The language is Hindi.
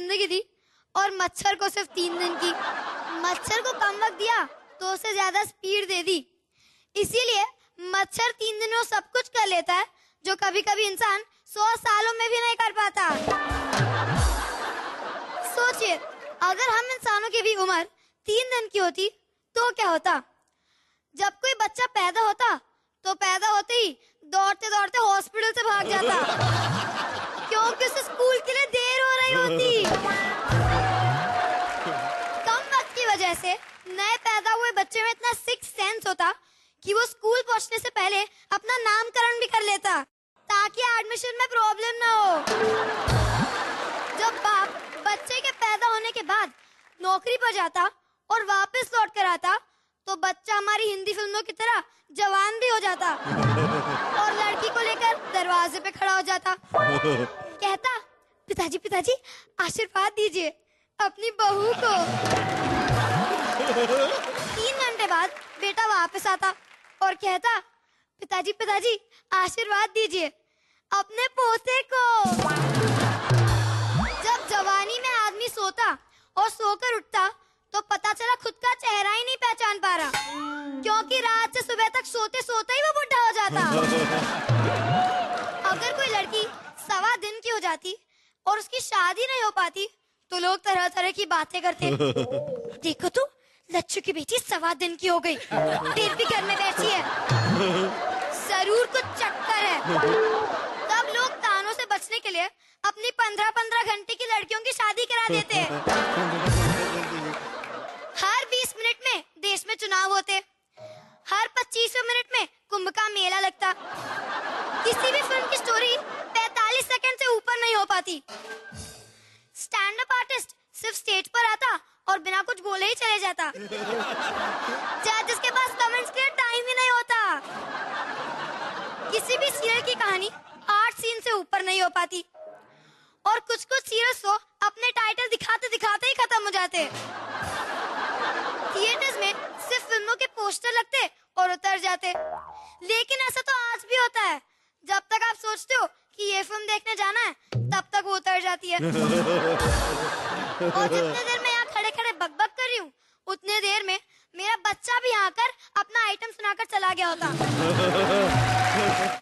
जिंदगी दी और मच्छर को सिर्फ 3 दिन की। मच्छर को कम वक्त दिया तो उसे ज्यादा स्पीड दे दी, इसीलिए मच्छर 3 दिन में सब कुछ कर लेता है जो कभी कभी इंसान 100 सालों में भी नहीं कर पाता। सोचिए, अगर हम इंसानों की भी उम्र 3 दिन की होती तो क्या होता। जब कोई बच्चा पैदा होता तो पैदा होते ही दौड़ते दौड़ते हॉस्पिटल से भाग जाता क्योंकि उसे स्कूल के लिए देर हो रही होती। कम वक्त की वजह से नए पैदा हुए बच्चे में इतना सिक्स्थ सेंस होता कि वो स्कूल पहुंचने से पहले अपना नामकरण भी कर लेता ताकि एडमिशन में प्रॉब्लम ना हो। जब बाप बच्चे के पैदा होने के बाद नौकरी पर जाता और वापस लौट कर आता तो बच्चा हमारी हिंदी फिल्मों की तरह जवान भी हो जाता और लड़की को लेकर दरवाजे पे खड़ा हो जाता, कहता, पिताजी पिताजी आशीर्वाद दीजिए अपनी बहू को। 3 घंटे बाद बेटा वापस आता और कहता, पिताजी पिताजी आशीर्वाद दीजिए अपने पोते को। जब जवानी में आदमी सोता और सोकर उठता तो पता चला खुद का चेहरा ही नहीं पहचान पा रहा क्योंकि रात से सुबह तक सोते सोते ही वो बुढ़ा हो जाता। अगर कोई लड़की 1.25 दिन की हो जाती और उसकी शादी नहीं हो पाती तो लोग तरह तरह की बातें करते। देखो तो लच्छू की बेटी 1.25 दिन की हो गई, फिर भी घर में बैठी है, जरूर कुछ चक्कर है। तब लोग तानों से बचने के लिए अपनी 15-15 घंटे की लड़कियों की शादी करा देते हैं। हर 20 मिनट में देश में चुनाव होते, हर 25वें मिनट में कुंभ का मेला लगता, किसी भी फिल्म की स्टोरी 45 सेकंड से ऊपर नहीं हो पाती, स्टैंड अप आर्टिस्ट सिर्फ स्टेज पर आता और बिना कुछ बोले ही चले जाता, जज जिसके पास कमेंट्स के लिए टाइम ही नहीं होता, किसी भी सीरियल की कहानी 8 सीन से ऊपर नहीं हो पाती और कुछ कुछ सीरियल्स तो अपने टाइटल दिखाते दिखाते ही खत्म हो जाते। थिएटर्स में सिर्फ फिल्मों के पोस्टर लगते और उतर जाते, लेकिन ऐसा तो आज भी होता है। जब तक आप सोचते हो कि ये फिल्म देखने जाना है तब तक वो उतर जाती है। और जितने देर मैं यहाँ खड़े खड़े बकबक कर रही हूँ उतने देर में मेरा बच्चा भी आकर अपना आइटम सुनाकर चला गया होता।